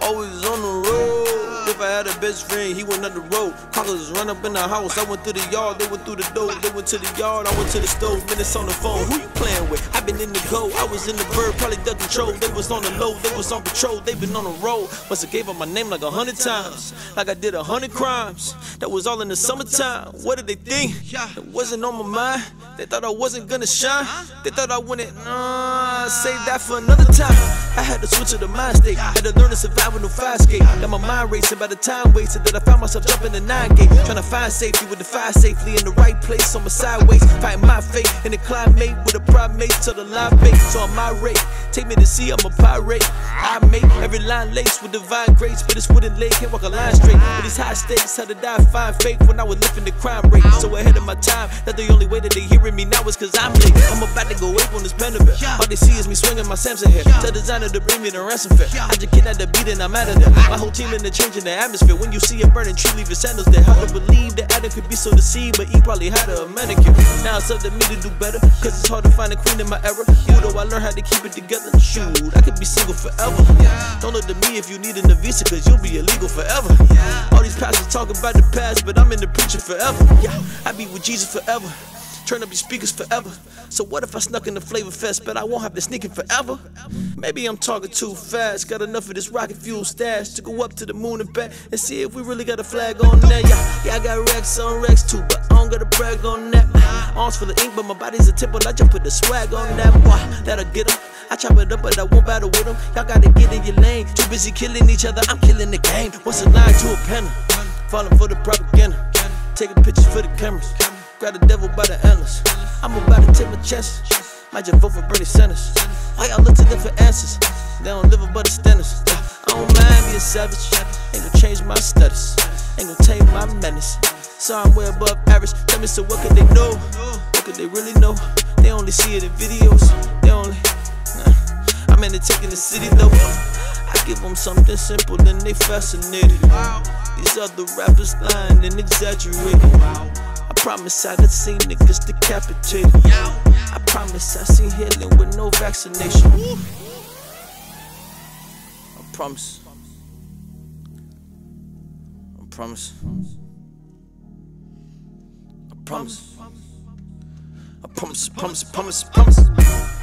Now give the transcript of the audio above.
Always on the road. If I had a best friend, he went up the road. Callers run up in the house. I went through the yard, they went through the door. They went to the yard, I went to the stove. Minutes on the phone, who you playing with? I been in the go, I was in the bird, probably duck control. They was on the low, they was on patrol. They been on the road, must have gave up my name like 100 times. Like I did 100 crimes. That was all in the summertime. What did they think? It wasn't on my mind. They thought I wasn't gonna shine. They thought I wouldn't, save that for another time. I had to switch to the mind state. Had to learn to survive with no fire escape. Got my mind racing by the time wasted that I found myself jumping the 9 gate. Trying to find safety with the fire safely in the right place on my sideways. Fighting my fate in the climate with a primate till the line fake. So I'm irate. Take me to sea, I'm a pirate. I make every line laced with divine grace, but it's wooden leg, can't walk a line straight. But it's high stakes, how did I find fake when I was lifting the crime rate? So ahead of my time, that's the only way that they hear me now is cause I'm late. I'm about to go ape on this panda. All they see is me swinging my Samson here. Tell designer to bring me the ransom fare. I just kidnapped the beat and I'm out of there. My whole team in the change in the atmosphere. When you see a burning tree, leave your sandals there. Hard to believe that Adam could be so deceived, but he probably had a manicure. Now it's up to me to do better, cause it's hard to find a queen in my era. You know I learned how to keep it together. Shoot, I could be single forever. Don't look to me if you need a visa, cause you'll be illegal forever. All these pastors talk about the past, but I'm in the preaching forever. I be with Jesus forever. Turn up your speakers forever. So what if I snuck in the Flavor Fest, but I won't have to sneak it forever? Maybe I'm talking too fast. Got enough of this rocket fuel stash to go up to the moon and back and see if we really got a flag on that. Yeah, I got racks on racks too, but I don't gotta brag on that. Arms full of ink, but my body's a temple. I just put the swag on that. Boy, that'll get him. I chop it up, but I won't battle with him. Y'all gotta get in your lane. Too busy killing each other, I'm killing the game. What's a line to a penner? Falling for the propaganda. Taking pictures for the cameras. Grab the devil by the antlers. I'm about to take my chances. Might just vote for Bernie Sanders. Why y'all look to them for answers? They don't live above the standards. I don't mind being savage. Ain't gonna change my status. Ain't gonna tame my menace. So I'm way above average. Tell me, so what could they know? What could they really know? They only see it in videos. They only. I'm entertaining the city though. I give them something simple, then they fascinated. These other rappers lying and exaggerating. I promise I done seen niggas decapitated. I promise I seen healing with no vaccination. I promise. I promise. I promise. I promise. I promise. I promise. I promise.